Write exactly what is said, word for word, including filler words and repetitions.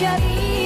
I'll be